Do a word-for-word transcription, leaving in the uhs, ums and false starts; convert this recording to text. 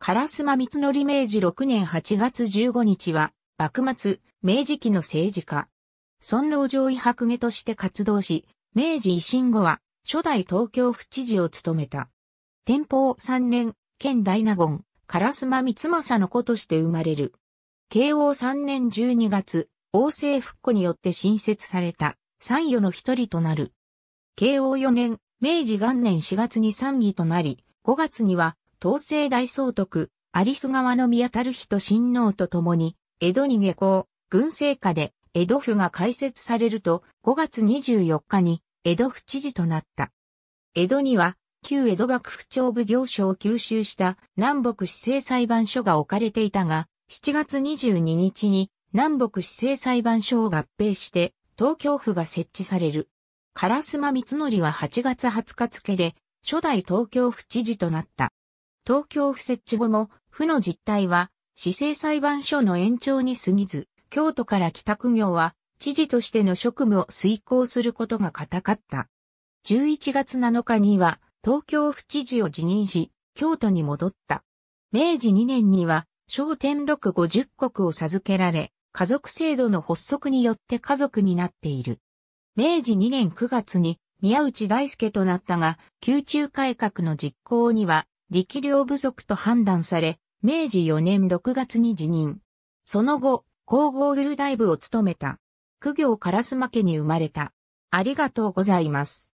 烏丸光則明治ろくねんはちがつじゅうごにちは、幕末、明治期の政治家。尊王攘夷白牙として活動し、明治維新後は、初代東京府知事を務めた。天保さんねん、兼大納言、烏丸光政の子として生まれる。慶応さんねんじゅうにがつ、王政復古によって新設された、三与の一人となる。慶応よねん、明治元年しがつに参議となり、ごがつには、東征大総督、有栖川宮樽人親王と共に、江戸に下校、軍政下で、江戸府が開設されると、ごがつにじゅうよっかに、江戸府知事となった。江戸には、旧江戸幕府帳奉行所を吸収した南北市政裁判所が置かれていたが、しちがつにじゅうににちに南北市政裁判所を合併して、東京府が設置される。烏丸光則ははちがつはつか付で、初代東京府知事となった。東京府設置後も、府の実態は、市政裁判所の延長に過ぎず、京都から来た苦行は、知事としての職務を遂行することが固かった。じゅういちがつなのかには、東京府知事を辞任し、京都に戻った。明治にねんには、昭典禄ごじゅっこくを授けられ、家族制度の発足によって家族になっている。明治にねんくがつに、宮内大輔となったが、宮中改革の実行には、力量不足と判断され、明治よねんろくがつに辞任。その後、皇后郡大夫を務めた。公卿烏丸家に生まれた。ありがとうございます。